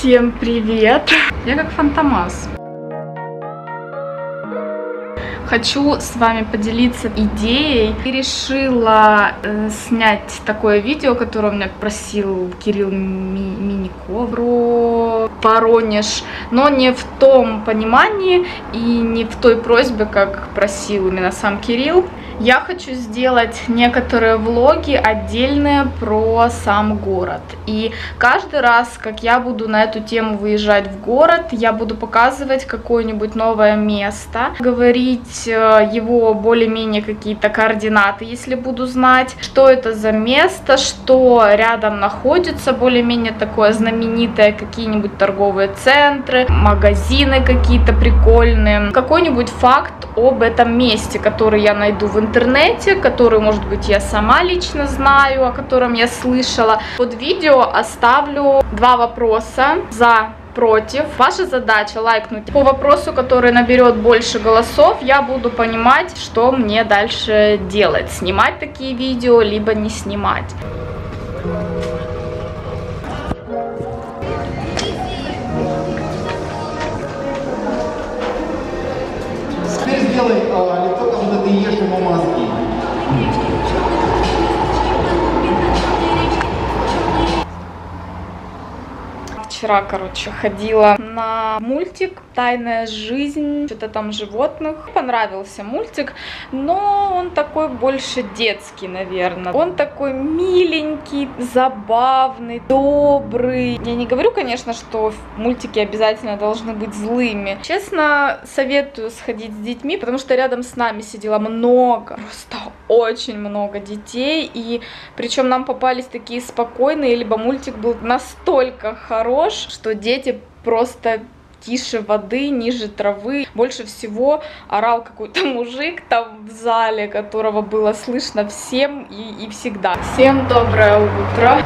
Всем привет! Я как Фантомас. Хочу с вами поделиться идеей. И решила снять такое видео, которое меня просил Кирилл про Воронеж, но не в том понимании и не в той просьбе, как просил именно сам Кирилл. Я хочу сделать некоторые влоги отдельные про сам город. И каждый раз, как я буду на эту тему выезжать в город, я буду показывать какое-нибудь новое место, говорить его более-менее какие-то координаты, если буду знать, что это за место, что рядом находится, более-менее такое знаменитое, какие-нибудь торговые центры, магазины какие-то прикольные, какой-нибудь факт об этом месте, который я найду в интернете, который, может быть, я сама лично знаю, о котором я слышала. Под видео оставлю два вопроса: за, против. Ваша задача лайкнуть. По вопросу, который наберет больше голосов, я буду понимать, что мне дальше делать. Снимать такие видео, либо не снимать. Теперь сделай лицо, как будто ты ешь его мозги. Вчера, короче, ходила на мультик «Тайная жизнь», что-то там животных. Понравился мультик, но он такой больше детский, наверное. Он такой миленький, забавный, добрый. Я не говорю, конечно, что мультики обязательно должны быть злыми. Честно, советую сходить с детьми, потому что рядом с нами сидело много, просто очень много детей. И причем нам попались такие спокойные, либо мультик был настолько хорош, что дети просто тише воды, ниже травы. Больше всего орал какой-то мужик там в зале, которого было слышно всем и всегда. Всем доброе утро!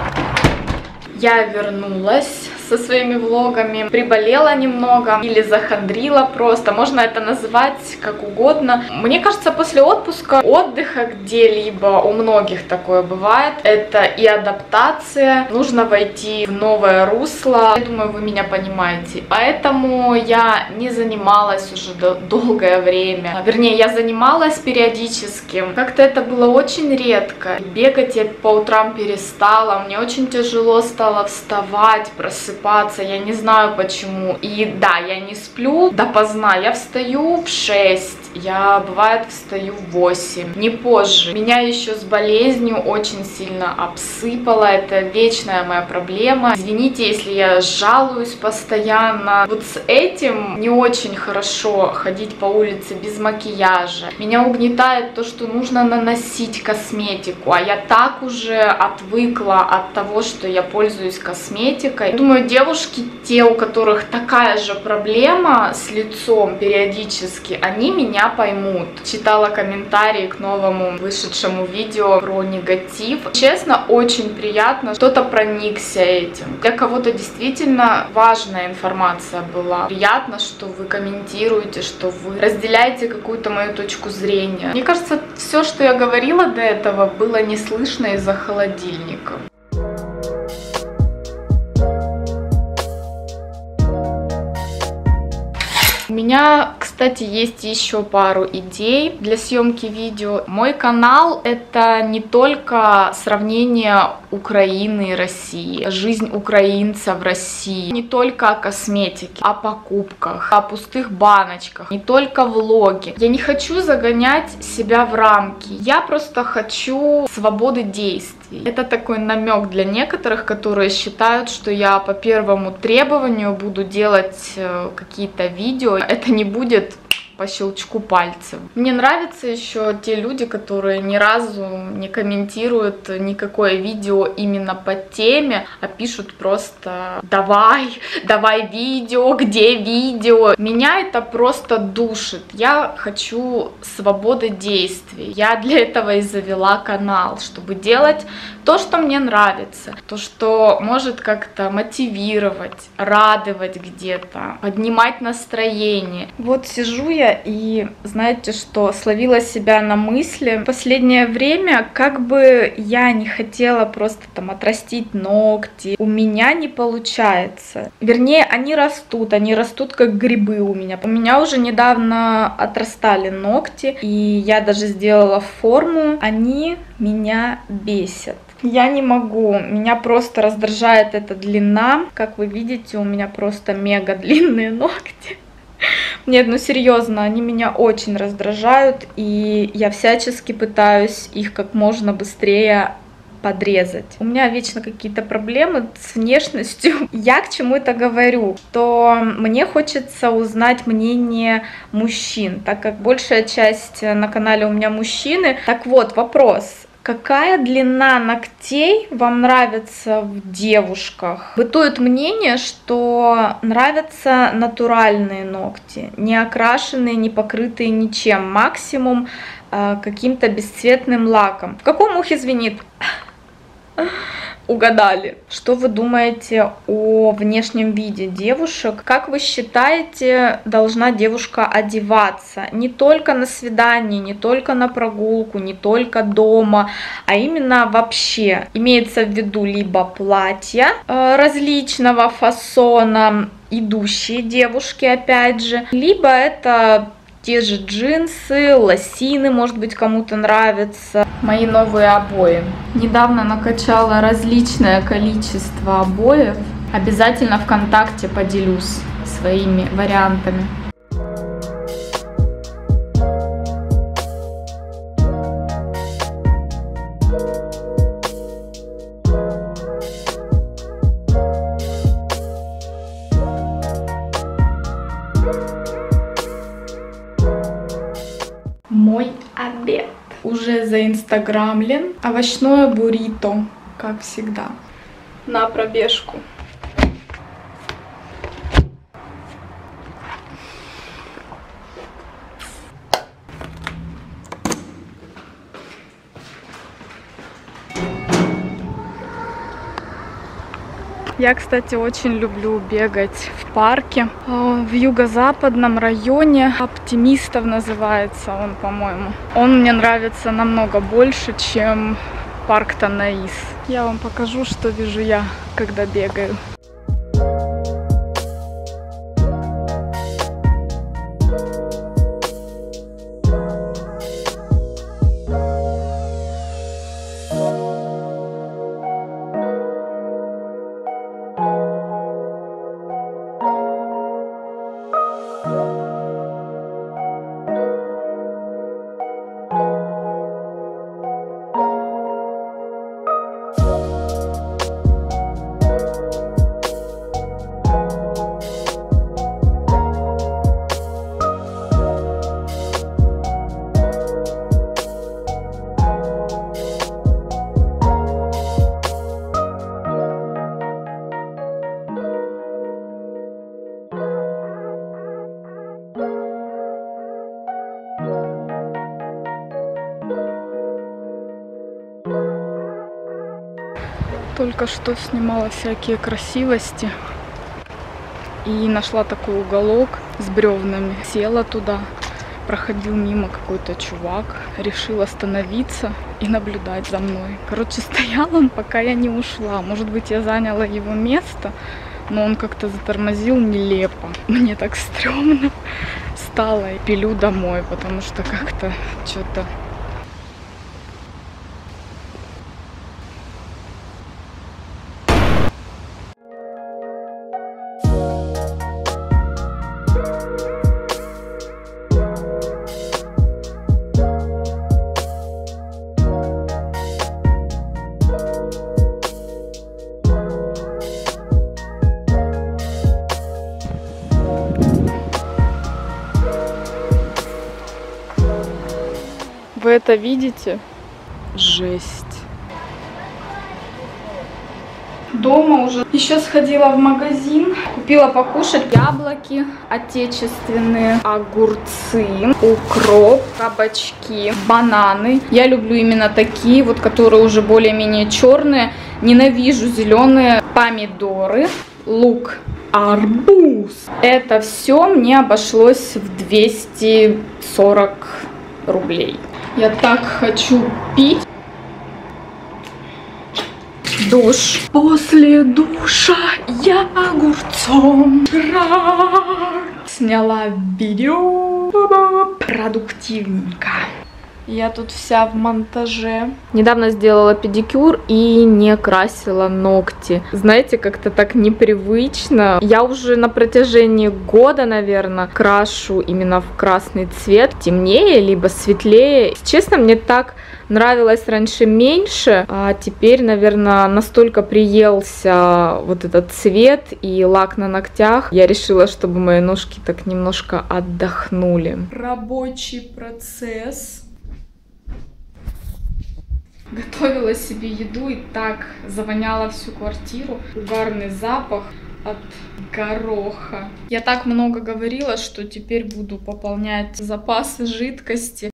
Я вернулась со своими влогами, приболела немного или захандрила просто, можно это назвать как угодно. Мне кажется, после отпуска, отдыха где-либо, у многих такое бывает, это и адаптация, нужно войти в новое русло, я думаю, вы меня понимаете. Поэтому я не занималась уже долгое время, вернее, я занималась периодически, как-то это было очень редко. Бегать я по утрам перестала, мне очень тяжело стало вставать, просыпаться, я не знаю почему. И да, я не сплю допоздна, я встаю в 6, я, бывает, встаю в 8, не позже. Меня еще с болезнью очень сильно обсыпало, это вечная моя проблема. Извините, если я жалуюсь постоянно. Вот с этим не очень хорошо ходить по улице без макияжа. Меня угнетает то, что нужно наносить косметику, а я так уже отвыкла от того, что я пользуюсь косметикой. Думаю, девушки, те, у которых такая же проблема с лицом периодически, они меня поймут. Читала комментарии к новому вышедшему видео про негатив. Честно, очень приятно, кто-то проникся этим. Для кого-то действительно важная информация была. Приятно, что вы комментируете, что вы разделяете какую-то мою точку зрения. Мне кажется, все, что я говорила до этого, было не слышно из-за холодильника. У меня, кстати, есть еще пару идей для съемки видео. Мой канал — это не только сравнение Украины и России, жизнь украинца в России, не только о косметике, о покупках, о пустых баночках, не только влоги. Я не хочу загонять себя в рамки, я просто хочу свободы действий. Это такой намек для некоторых, которые считают, что я по первому требованию буду делать какие-то видео. Это не будет по щелчку пальцев. Мне нравятся еще те люди, которые ни разу не комментируют никакое видео именно по теме, а пишут просто: давай, давай видео, где видео? Меня это просто душит. Я хочу свободы действий. Я для этого и завела канал, чтобы делать то, что мне нравится, то, что может как-то мотивировать, радовать где-то, поднимать настроение. Вот сижу я история, и знаете что, словила себя на мысли. В последнее время, как бы я не хотела просто там отрастить ногти, у меня не получается. Вернее, они растут как грибы у меня. У меня уже недавно отрастали ногти, и я даже сделала форму. Они меня бесят. Я не могу, меня просто раздражает эта длина. Как вы видите, у меня просто мега длинные ногти. Нет, ну серьезно, они меня очень раздражают, и я всячески пытаюсь их как можно быстрее подрезать. У меня вечно какие-то проблемы с внешностью. Я к чему это говорю? Что мне хочется узнать мнение мужчин, так как большая часть на канале у меня мужчины. Так вот, вопрос. Какая длина ногтей вам нравится в девушках? Бытует мнение, что нравятся натуральные ногти, не окрашенные, не покрытые ничем, максимум каким-то бесцветным лаком. В каком ухе звенит? Угадали. Что вы думаете о внешнем виде девушек? Как вы считаете, должна девушка одеваться? Не только на свидание, не только на прогулку, не только дома, а именно вообще. Имеется в виду либо платья различного фасона, идущие девушки опять же, либо это те же джинсы, лосины, может быть, кому-то нравятся. Мои новые обои. Недавно накачала различное количество обоев. Обязательно ВКонтакте поделюсь своими вариантами. Мой обед уже заинстаграмлен. Овощное буррито, как всегда. На пробежку. Я, кстати, очень люблю бегать в парке. В юго-западном районе Оптимистов называется он, по-моему. Он мне нравится намного больше, чем парк Танаис. Я вам покажу, что вижу я, когда бегаю. Только что снимала всякие красивости и нашла такой уголок с бревнами. Села туда, проходил мимо какой-то чувак, решил остановиться и наблюдать за мной. Короче, стоял он, пока я не ушла. Может быть, я заняла его место, но он как-то затормозил нелепо. Мне так стрёмно стало. Пилю домой, потому что как-то что-то... Вы это видите? Жесть. Дома уже. Еще сходила в магазин, купила покушать. Яблоки отечественные, огурцы, укроп, кабачки, бананы. Я люблю именно такие, вот, которые уже более-менее черные. Ненавижу зеленые. Помидоры, лук. арбуз. Это все мне обошлось в 240 рублей. Я так хочу пить. Душ. После душа я огурцом. Сняла видео продуктивненько. Я тут вся в монтаже. Недавно сделала педикюр и не красила ногти. Знаете, как-то так непривычно. Я уже на протяжении года, наверное, крашу именно в красный цвет. Темнее, либо светлее. Честно, мне так нравилось раньше меньше, а теперь, наверное, настолько приелся вот этот цвет и лак на ногтях. Я решила, чтобы мои ножки так немножко отдохнули. Рабочий процесс. Готовила себе еду и так завоняла всю квартиру. Угарный запах от гороха. Я так много говорила, что теперь буду пополнять запасы жидкости.